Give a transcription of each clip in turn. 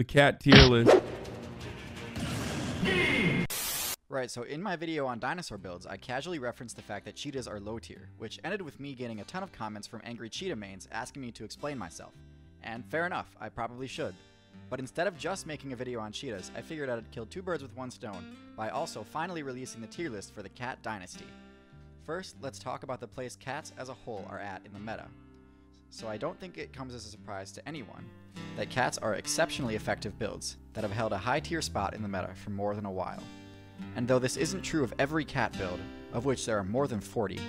the cat tier list. Right, so in my video on dinosaur builds, I casually referenced the fact that cheetahs are low tier, which ended with me getting a ton of comments from angry cheetah mains asking me to explain myself. And fair enough, I probably should. But instead of just making a video on cheetahs, I figured I'd kill two birds with one stone by also finally releasing the tier list for the cat dynasty. First, let's talk about the place cats as a whole are at in the meta. So I don't think it comes as a surprise to anyone that cats are exceptionally effective builds that have held a high tier spot in the meta for more than a while. And though this isn't true of every cat build, of which there are more than 40,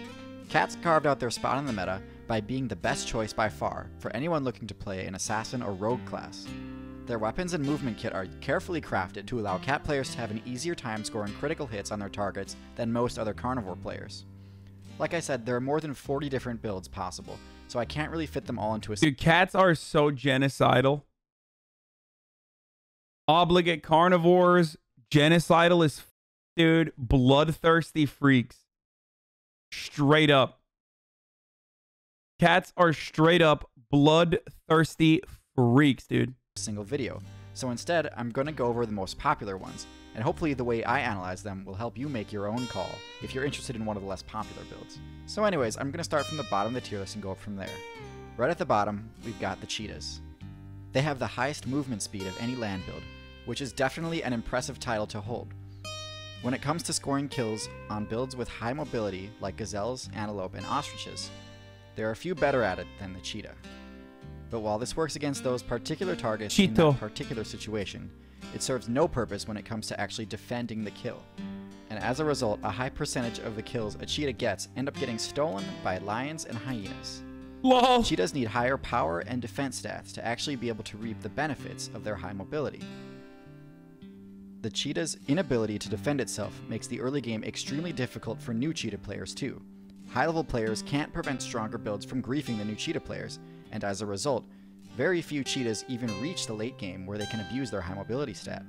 cats carved out their spot in the meta by being the best choice by far for anyone looking to play an assassin or rogue class. Their weapons and movement kit are carefully crafted to allow cat players to have an easier time scoring critical hits on their targets than most other carnivore players. Like I said, there are more than 40 different builds possible, so I can't really fit them all into a... Dude, cats are so genocidal. Obligate carnivores, genocidal as... Dude, bloodthirsty freaks. Straight up. Cats are straight up bloodthirsty freaks, dude. Single video. So instead, I'm going to go over the most popular ones, and hopefully the way I analyze them will help you make your own call if you're interested in one of the less popular builds. So anyways, I'm going to start from the bottom of the tier list and go up from there. Right at the bottom, we've got the cheetahs. They have the highest movement speed of any land build, which is definitely an impressive title to hold. When it comes to scoring kills on builds with high mobility like gazelles, antelope, and ostriches, there are a few better at it than the cheetah. But while this works against those particular targets in that particular situation, it serves no purpose when it comes to actually defending the kill. And as a result, a high percentage of the kills a cheetah gets end up getting stolen by lions and hyenas. Lol. Cheetahs need higher power and defense stats to actually be able to reap the benefits of their high mobility. The cheetah's inability to defend itself makes the early game extremely difficult for new cheetah players too. High-level players can't prevent stronger builds from griefing the new cheetah players, and as a result, very few cheetahs even reach the late game where they can abuse their high mobility stat.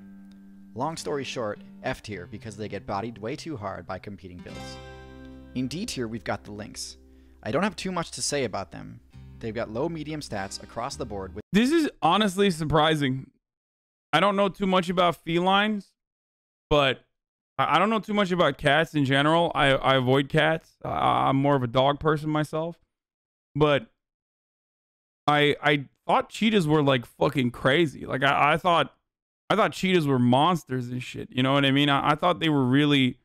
Long story short, F tier because they get bodied way too hard by competing builds. In D tier, we've got the lynx. I don't have too much to say about them. They've got low-medium stats across the board. This is honestly surprising. I don't know too much about felines, but I don't know too much about cats in general. I avoid cats. I'm more of a dog person myself, but I thought cheetahs were like fucking crazy. Like I thought cheetahs were monsters and shit. You know what I mean? I thought they were really,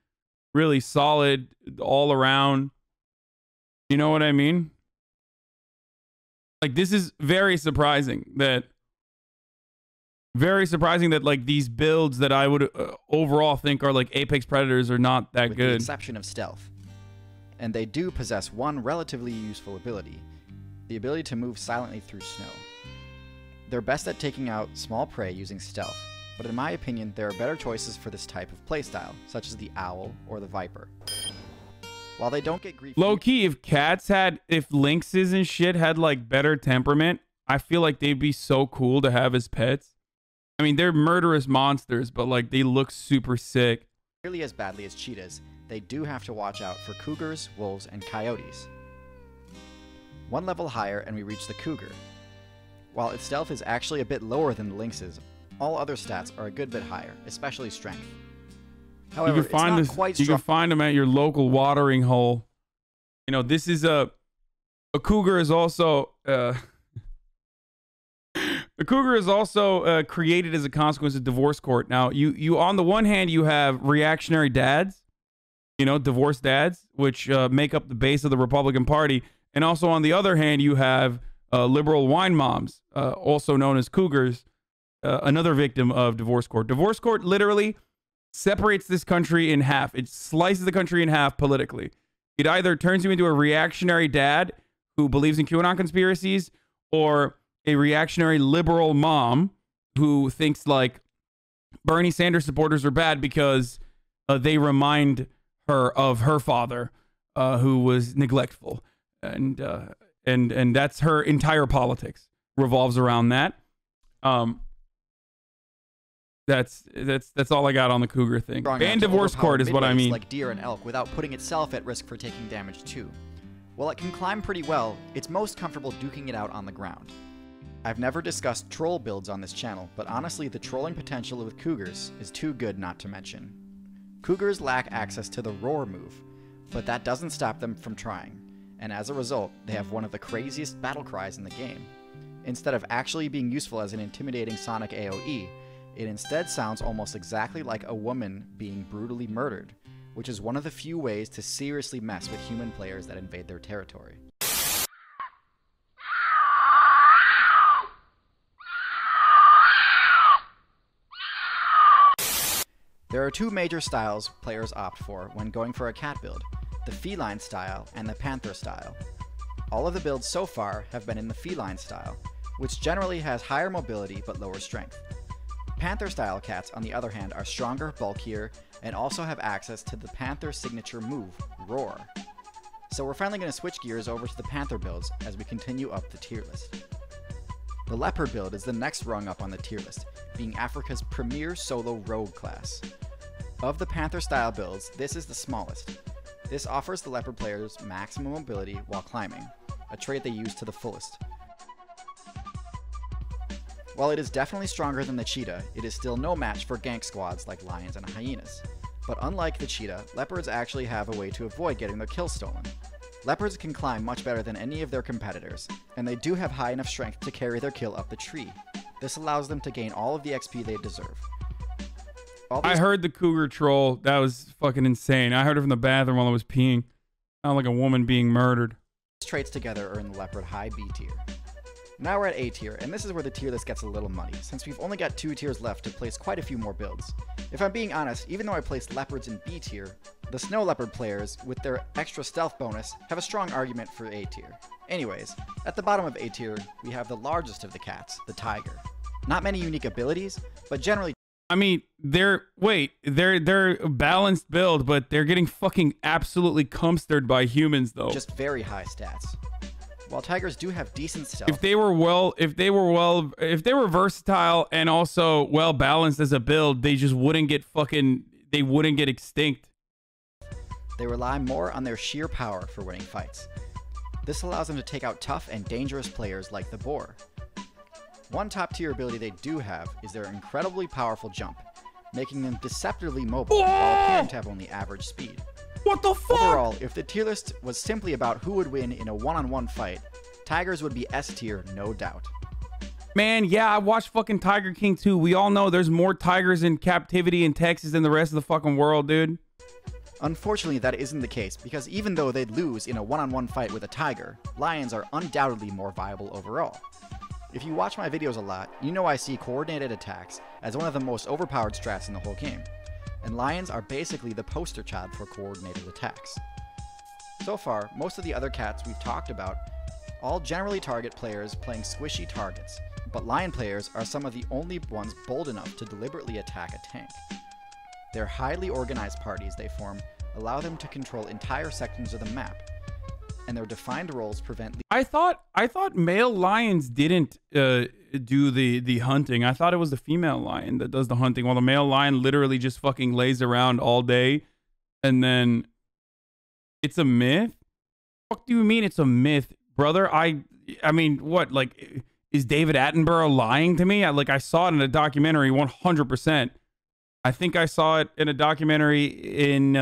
really solid all around. You know what I mean? Like this is very surprising that... Very surprising that like these builds that I would overall think are like apex predators are not that good. With the exception of stealth. And they do possess one relatively useful ability, the ability to move silently through snow. They're best at taking out small prey using stealth, but in my opinion, there are better choices for this type of playstyle, such as the owl or the viper. While they don't get grief... Low key, if lynxes and shit had like better temperament, I feel like they'd be so cool to have as pets. I mean, they're murderous monsters, but like they look super sick. Nearly as badly as cheetahs, they do have to watch out for cougars, wolves, and coyotes. One level higher and we reach the cougar. While its stealth is actually a bit lower than the lynx's, all other stats are a good bit higher, especially strength. However, you can find them at your local watering hole. You know, this is a cougar is also the cougar is also created as a consequence of divorce court. Now, you on the one hand, you have reactionary dads, you know, divorced dads, which make up the base of the Republican Party. And also on the other hand, you have liberal wine moms, also known as cougars, another victim of divorce court. Divorce court literally separates this country in half. It slices the country in half politically. It either turns you into a reactionary dad who believes in QAnon conspiracies or a reactionary liberal mom who thinks like Bernie Sanders supporters are bad because they remind her of her father who was neglectful. And that's her entire politics revolves around that. That's all I got on the cougar thing. Ban divorce court is what I mean. Like deer and elk without putting itself at risk for taking damage too. While it can climb pretty well, it's most comfortable duking it out on the ground. I've never discussed troll builds on this channel, but honestly the trolling potential with cougars is too good not to mention. Cougars lack access to the roar move, but that doesn't stop them from trying, and as a result, they have one of the craziest battle cries in the game. Instead of actually being useful as an intimidating sonic AoE, it instead sounds almost exactly like a woman being brutally murdered, which is one of the few ways to seriously mess with human players that invade their territory. There are two major styles players opt for when going for a cat build, the feline style and the panther style. All of the builds so far have been in the feline style, which generally has higher mobility but lower strength. Panther style cats, on the other hand, are stronger, bulkier, and also have access to the panther signature move, roar. So we're finally going to switch gears over to the panther builds as we continue up the tier list. The leopard build is the next rung up on the tier list, being Africa's premier solo rogue class. Of the panther style builds, this is the smallest. This offers the leopard players maximum mobility while climbing, a trait they use to the fullest. While it is definitely stronger than the cheetah, it is still no match for gank squads like lions and hyenas. But unlike the cheetah, leopards actually have a way to avoid getting their kill stolen. Leopards can climb much better than any of their competitors, and they do have high enough strength to carry their kill up the tree. This allows them to gain all of the XP they deserve. I heard the cougar troll. That was fucking insane. I heard it from the bathroom while I was peeing. Sounded like a woman being murdered. These traits together earn the leopard high B tier. Now we're at A tier, and this is where the tier list gets a little muddy, since we've only got 2 tiers left to place quite a few more builds. If I'm being honest, even though I placed leopards in B tier, the snow leopard players, with their extra stealth bonus, have a strong argument for A tier. Anyways, at the bottom of A tier, we have the largest of the cats, the tiger. Not many unique abilities, but generally... I mean, they're a balanced build, but they're getting fucking absolutely cumstered by humans, though. Just very high stats. While tigers do have decent stealth... If they were versatile and also well-balanced as a build, they just wouldn't get fucking... They wouldn't get extinct. They rely more on their sheer power for winning fights. This allows them to take out tough and dangerous players like the boar. One top tier ability they do have is their incredibly powerful jump, making them deceptively mobile while appearing to have only average speed. What the fuck? Overall, if the tier list was simply about who would win in a one-on-one fight, tigers would be S tier, no doubt. Man, yeah, I watched fucking Tiger King 2. We all know there's more tigers in captivity in Texas than the rest of the fucking world, dude. Unfortunately, that isn't the case, because even though they'd lose in a one-on-one fight with a tiger, lions are undoubtedly more viable overall. If you watch my videos a lot, you know I see coordinated attacks as one of the most overpowered strats in the whole game, and lions are basically the poster child for coordinated attacks. So far, most of the other cats we've talked about all generally target players playing squishy targets, but lion players are some of the only ones bold enough to deliberately attack a tank. Their highly organized parties they form allow them to control entire sections of the map, and their defined roles prevent... I thought male lions didn't do the hunting. I thought it was the female lion that does the hunting, while the male lion literally just fucking lays around all day, and then... It's a myth? What the fuck do you mean it's a myth, brother? I mean, what, like, is David Attenborough lying to me? I saw it in a documentary, 100%. I think I saw it in a documentary in,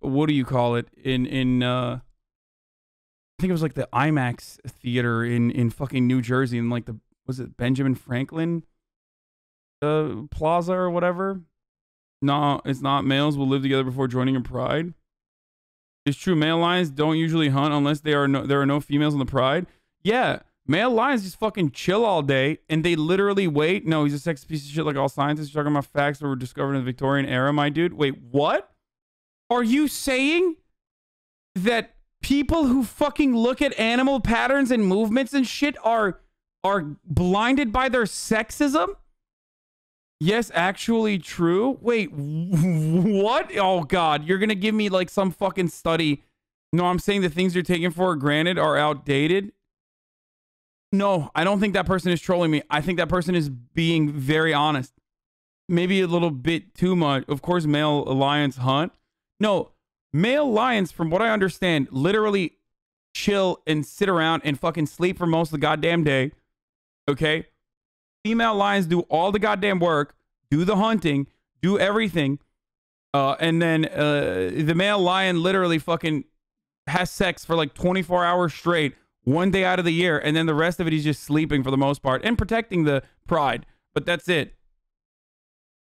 what do you call it? In I think it was like the IMAX theater in fucking New Jersey, and like was it Benjamin Franklin Plaza or whatever? No, it's not. Males will live together before joining a pride. It's true. Male lions don't usually hunt unless there are no females in the pride. Yeah. Male lions just fucking chill all day, and they literally wait. No, he's a sexist piece of shit like all scientists. You're talking about facts that were discovered in the Victorian era, my dude. Wait, what? Are you saying that people who fucking look at animal patterns and movements and shit are blinded by their sexism? Yes, actually true. Wait, what? Oh, God. You're going to give me, like, some fucking study. No, I'm saying the things you're taking for granted are outdated. No, I don't think that person is trolling me. I think that person is being very honest. Maybe a little bit too much. Of course, male lions hunt. No, male lions, from what I understand, literally chill and sit around and fucking sleep for most of the goddamn day. Okay? Female lions do all the goddamn work, do the hunting, do everything. And then the male lion literally fucking has sex for like 24 hours straight, one day out of the year. And then the rest of it, he's just sleeping for the most part and protecting the pride. But that's it.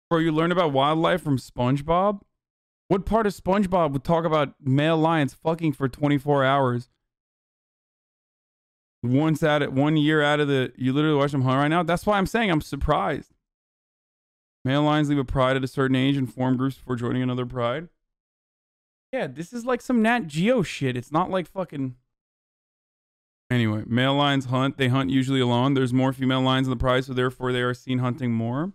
Bro, you learned about wildlife from SpongeBob? What part of SpongeBob would talk about male lions fucking for 24 hours? Once out at 1 year out of the... You literally watch them hunt right now? That's why I'm saying I'm surprised. Male lions leave a pride at a certain age and form groups before joining another pride. Yeah, this is like some Nat Geo shit. It's not like fucking... Anyway, male lions hunt. They hunt usually alone. There's more female lions in the pride, so therefore they are seen hunting more.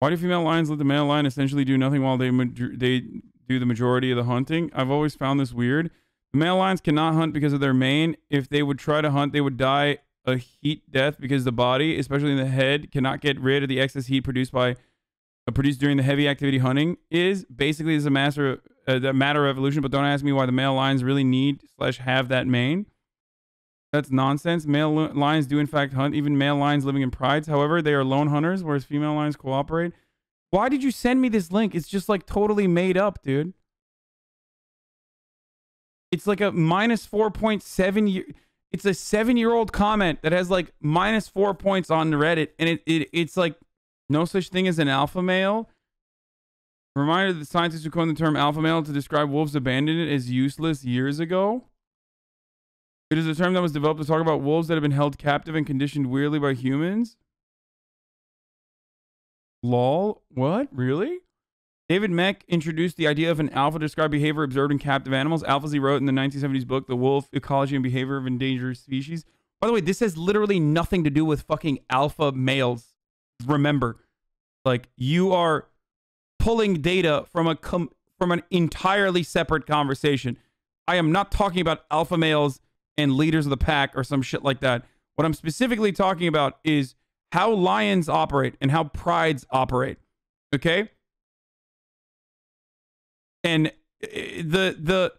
Why do female lions let the male lion essentially do nothing while they do the majority of the hunting? I've always found this weird. The male lions cannot hunt because of their mane. If they would try to hunt, they would die a heat death because the body, especially in the head, cannot get rid of the excess heat produced by produced during the heavy activity hunting. Is basically is a matter of evolution. But don't ask me why the male lions really need / have that mane. That's nonsense. Male lions do in fact hunt, even male lions living in prides. However, they are lone hunters, whereas female lions cooperate. Why did you send me this link? It's just like totally made up, dude. It's like a minus 4.7 year. It's a 7-year-old comment that has like minus 4 points on Reddit, and it's like no such thing as an alpha male. Reminder that the scientists who coined the term alpha male to describe wolves abandoned it as useless years ago. It is a term that was developed to talk about wolves that have been held captive and conditioned weirdly by humans. Lol. What? Really? David Meck introduced the idea of an alpha to describe behavior observed in captive animals. Alphas, he wrote in the 1970s book, The Wolf, Ecology and Behavior of Endangered Species. By the way, this has literally nothing to do with fucking alpha males. Remember, like, you are pulling data from an entirely separate conversation. I am not talking about alpha males and leaders of the pack or some shit like that. What I'm specifically talking about is how lions operate and how prides operate. Okay? And the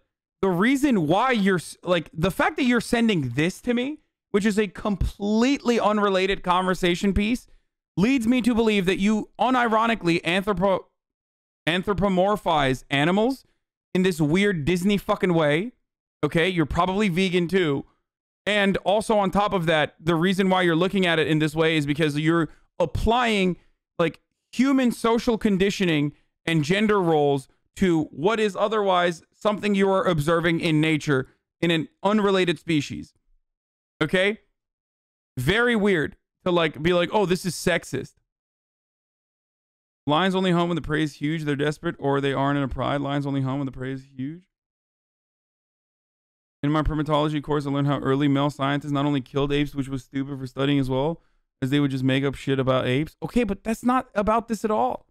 reason why you're like, the fact that you're sending this to me, which is a completely unrelated conversation piece, leads me to believe that you unironically anthropomorphize animals in this weird Disney fucking way. Okay, you're probably vegan too. And also on top of that, the reason why you're looking at it in this way is because you're applying like human social conditioning and gender roles to what is otherwise something you are observing in nature in an unrelated species. Okay? Very weird to like be like, oh, this is sexist. Lions only hunt when the prey is huge, they're desperate, or they aren't in a pride. Lions only hunt when the prey is huge. In my primatology course, I learned how early male scientists not only killed apes, which was stupid for studying as well, as they would just make up shit about apes. Okay, but that's not about this at all.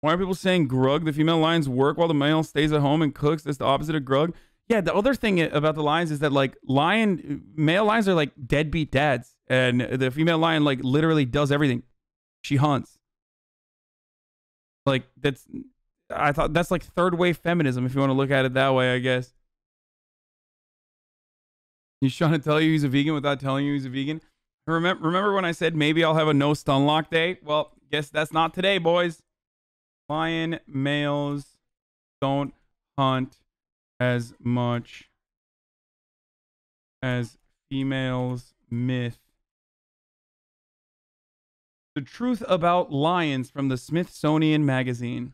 Why are people saying grug? The female lions work while the male stays at home and cooks. That's the opposite of grug. Yeah, the other thing about the lions is that like male lions are like deadbeat dads, and the female lion like literally does everything. She hunts. Like that's... I thought that's like third wave feminism, if you want to look at it that way, I guess. He's trying to tell you he's a vegan without telling you he's a vegan. Remember when I said maybe I'll have a no stun lock day? Well, guess that's not today, boys. Lion males don't hunt as much as females. Myth. The truth about lions from the Smithsonian Magazine.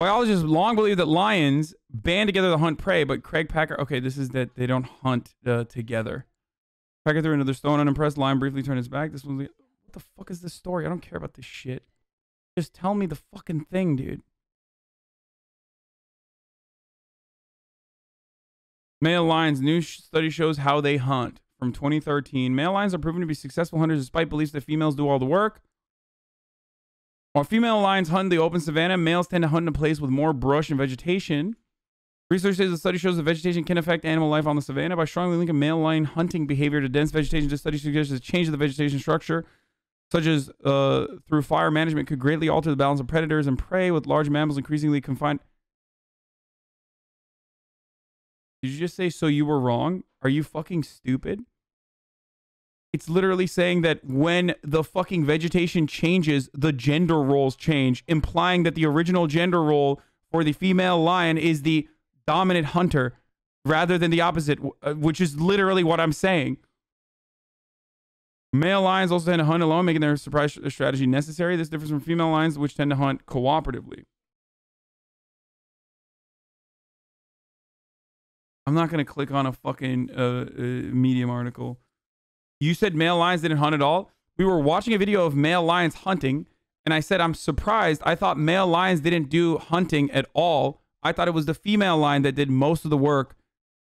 Biologists long believed that lions band together to hunt prey, but Craig Packer... Okay, this is that they don't hunt together. Packer threw another stone unimpressed. Lion briefly turned his back. This one's like, what the fuck is this story? I don't care about this shit. Just tell me the fucking thing, dude. Male lions. New study shows how they hunt. From 2013, male lions are proven to be successful hunters despite beliefs that females do all the work. While female lions hunt in the open savanna, males tend to hunt in a place with more brush and vegetation. Research says the study shows that vegetation can affect animal life on the savanna by strongly linking male lion hunting behavior to dense vegetation. The study suggests a change of the vegetation structure such as through fire management, could greatly alter the balance of predators and prey, with large mammals increasingly confined. Did you just say, so you were wrong? Are you fucking stupid? It's literally saying that when the fucking vegetation changes, the gender roles change, implying that the original gender role for the female lion is the dominant hunter rather than the opposite, which is literally what I'm saying. Male lions also tend to hunt alone, making their surprise strategy necessary. This differs from female lions, which tend to hunt cooperatively. I'm not going to click on a fucking Medium article. You said male lions didn't hunt at all. We were watching a video of male lions hunting, and I said, I'm surprised. I thought male lions didn't do hunting at all. I thought it was the female lion that did most of the work,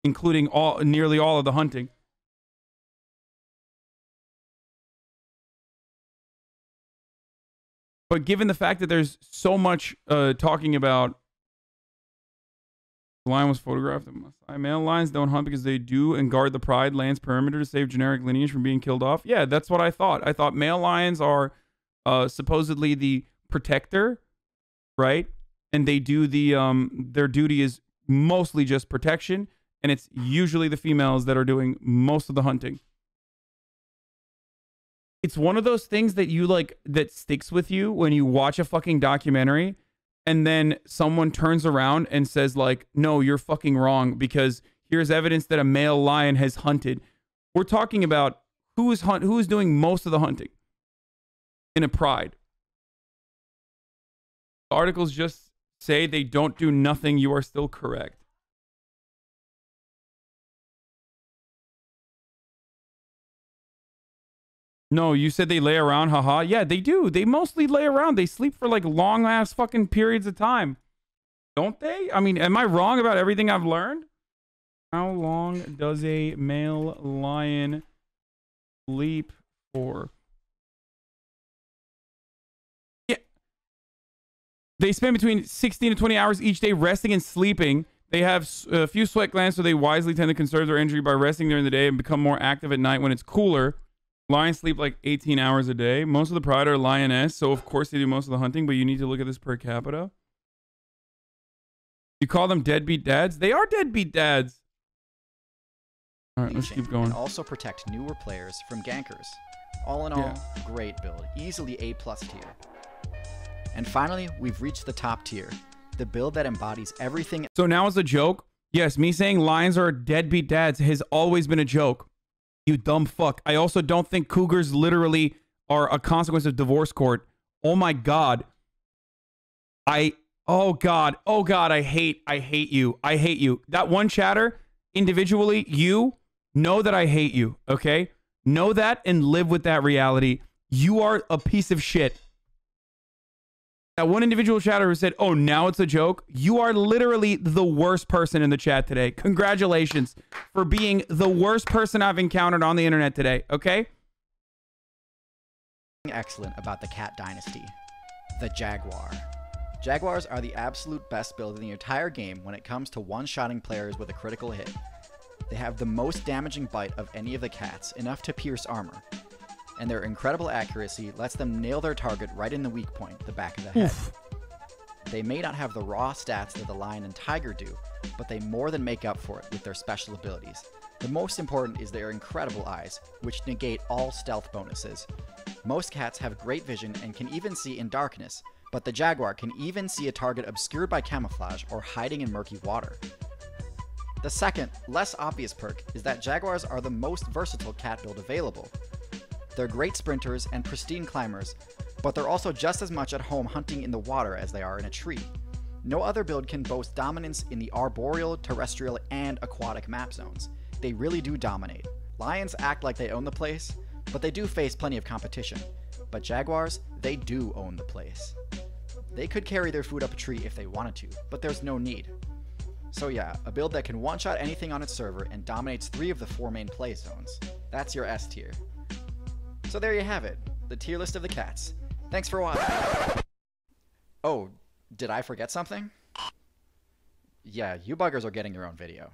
including nearly all of the hunting. But given the fact that there's so much talking about the lion was photographed in Maasai. Male lions don't hunt because they do and guard the pride lands perimeter to save generic lineage from being killed off. Yeah, that's what I thought. I thought male lions are supposedly the protector, right? And they do the, their duty is mostly just protection. And it's usually the females that are doing most of the hunting. It's one of those things that you like, that sticks with you when you watch a fucking documentary. And then someone turns around and says, like, no, you're fucking wrong because here's evidence that a male lion has hunted. We're talking about who is doing most of the hunting in a pride. The articles just say they don't do nothing. You are still correct. No, you said they lay around, haha. Yeah, they do. They mostly lay around. They sleep for like long ass fucking periods of time. Don't they? I mean, am I wrong about everything I've learned? How long does a male lion sleep for? Yeah. They spend between 16 to 20 hours each day resting and sleeping. They have a few sweat glands, so they wisely tend to conserve their energy by resting during the day and become more active at night when it's cooler. Lions sleep like 18 hours a day. Most of the pride are lioness, so of course they do most of the hunting, but you need to look at this per capita. You call them deadbeat dads? They are deadbeat dads. All right, let's keep going. And also protect newer players from gankers. All in all, yeah. Great build. Easily A+ tier. And finally, we've reached the top tier. The build that embodies everything. So now it's a joke. Yes, me saying lions are deadbeat dads has always been a joke. You dumb fuck. I also don't think cougars literally are a consequence of divorce court. Oh my God. Oh God, I hate you. I hate you. That one chatter, individually, you know that I hate you, okay? Know that and live with that reality. You are a piece of shit. That one individual chatter who said, oh, now it's a joke. You are literally the worst person in the chat today. Congratulations for being the worst person I've encountered on the internet today. Okay? Excellent about the cat dynasty. The Jaguar. Jaguars are the absolute best build in the entire game when it comes to one-shotting players with a critical hit. They have the most damaging bite of any of the cats, enough to pierce armor. And their incredible accuracy lets them nail their target right in the weak point, the back of the head. Oof. They may not have the raw stats that the lion and tiger do, but they more than make up for it with their special abilities. The most important is their incredible eyes, which negate all stealth bonuses. Most cats have great vision and can even see in darkness, but the jaguar can even see a target obscured by camouflage or hiding in murky water. The second, less obvious perk is that jaguars are the most versatile cat build available. They're great sprinters and pristine climbers, but they're also just as much at home hunting in the water as they are in a tree. No other build can boast dominance in the arboreal, terrestrial, and aquatic map zones. They really do dominate. Lions act like they own the place, but they do face plenty of competition. But jaguars, they do own the place. They could carry their food up a tree if they wanted to, but there's no need. So yeah, a build that can one-shot anything on its server and dominates 3 of the 4 main play zones. That's your S tier. So there you have it, the tier list of the cats. Thanks for watching. Oh, did I forget something? Yeah, you buggers are getting your own video.